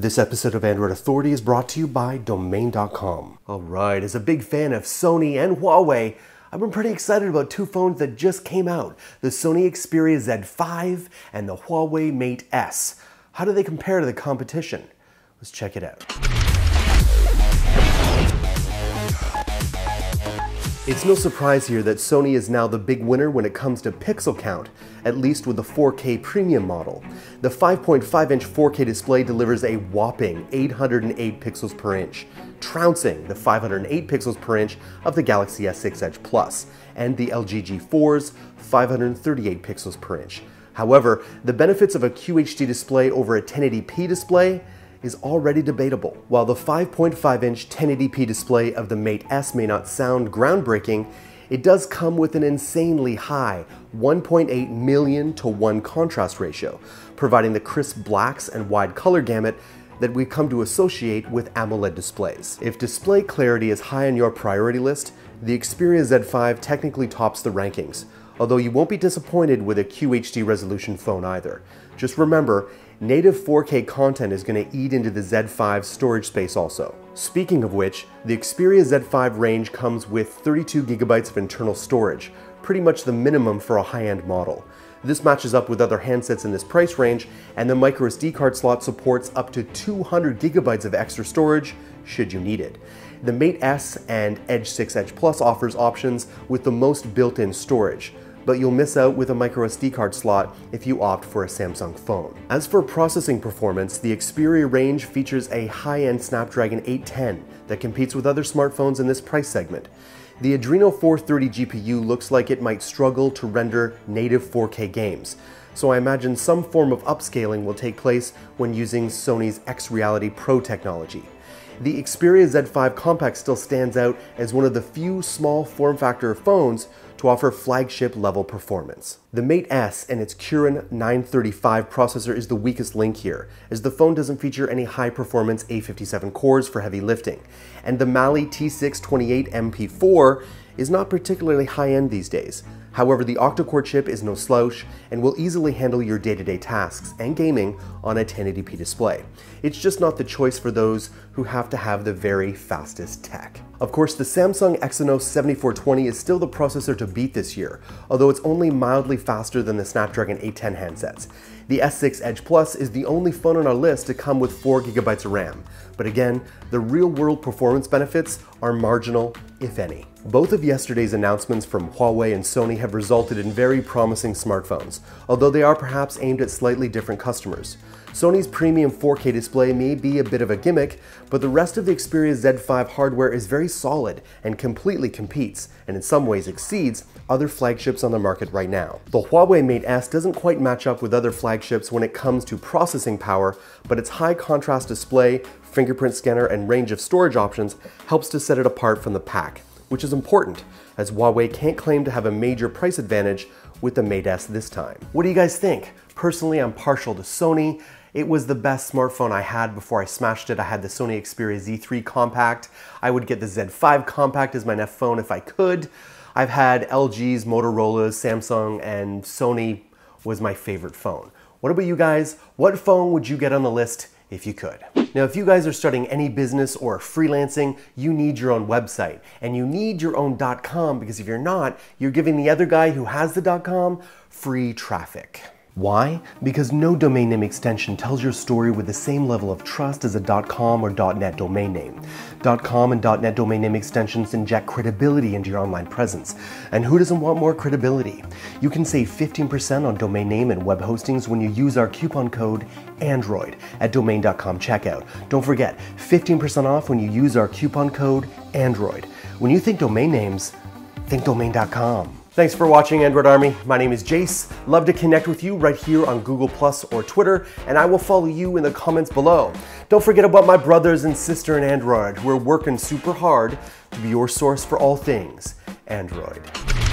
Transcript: This episode of Android Authority is brought to you by Domain.com. Alright, as a big fan of Sony and Huawei, I've been pretty excited about two phones that just came out, the Sony Xperia Z5 and the Huawei Mate S. How do they compare to the competition? Let's check it out. It's no surprise here that Sony is now the big winner when it comes to pixel count, at least with the 4K premium model. The 5.5-inch 4K display delivers a whopping 808 pixels per inch, trouncing the 508 pixels per inch of the Galaxy S6 Edge Plus and the LG G4's 538 pixels per inch. However, the benefits of a QHD display over a 1080p display is already debatable. While the 5.5-inch 1080p display of the Mate S may not sound groundbreaking, it does come with an insanely high 1.8 million to 1 contrast ratio, providing the crisp blacks and wide color gamut that we've come to associate with AMOLED displays. If display clarity is high on your priority list, the Xperia Z5 technically tops the rankings, although you won't be disappointed with a QHD resolution phone either. Just remember, native 4K content is going to eat into the Z5's storage space also. Speaking of which, the Xperia Z5 range comes with 32GB of internal storage, pretty much the minimum for a high-end model. This matches up with other handsets in this price range, and the microSD card slot supports up to 200GB of extra storage should you need it. The Mate S and Edge 6 Edge Plus offers options with the most built-in storage, but you'll miss out with a microSD card slot if you opt for a Samsung phone. As for processing performance, the Xperia range features a high-end Snapdragon 810 that competes with other smartphones in this price segment. The Adreno 430 GPU looks like it might struggle to render native 4K games, so I imagine some form of upscaling will take place when using Sony's X-Reality Pro technology. The Xperia Z5 Compact still stands out as one of the few small form factor phones to offer flagship level performance. The Mate S and its Kirin 935 processor is the weakest link here, as the phone doesn't feature any high performance A57 cores for heavy lifting, and the Mali T628MP4 is not particularly high-end these days. However, the octa-core chip is no slouch and will easily handle your day-to-day tasks and gaming on a 1080p display. It's just not the choice for those who have to have the very fastest tech. Of course, the Samsung Exynos 7420 is still the processor to beat this year, although it's only mildly faster than the Snapdragon 810 handsets. The S6 Edge Plus is the only phone on our list to come with 4GB of RAM, but again, the real-world performance benefits are marginal, if any. Both of yesterday's announcements from Huawei and Sony have resulted in very promising smartphones, although they are perhaps aimed at slightly different customers. Sony's premium 4K display may be a bit of a gimmick, but the rest of the Xperia Z5 hardware is very solid and completely competes, and in some ways exceeds, other flagships on the market right now. The Huawei Mate S doesn't quite match up with other flagships when it comes to processing power, but its high contrast display, fingerprint scanner, and range of storage options helps to set it apart from the pack, which is important, as Huawei can't claim to have a major price advantage with the Mate S this time. What do you guys think? Personally, I'm partial to Sony. It was the best smartphone I had before I smashed it. I had the Sony Xperia Z3 Compact. I would get the Z5 Compact as my next phone if I could. I've had LGs, Motorola's, Samsung, and Sony was my favorite phone. What about you guys? What phone would you get on the list if you could? Now, if you guys are starting any business or freelancing, you need your own website and you need your own .com, because if you're not, you're giving the other guy who has the .com free traffic. Why? Because no domain name extension tells your story with the same level of trust as a .com or .net domain name. .com and .net domain name extensions inject credibility into your online presence. And who doesn't want more credibility? You can save 15% on domain name and web hostings when you use our coupon code Android at Domain.com checkout. Don't forget, 15% off when you use our coupon code Android. When you think domain names, think Domain.com. Thanks for watching, Android Army. My name is Jace. Love to connect with you right here on Google+ or Twitter, and I will follow you in the comments below. Don't forget about my brothers and sister in Android. We're working super hard to be your source for all things Android.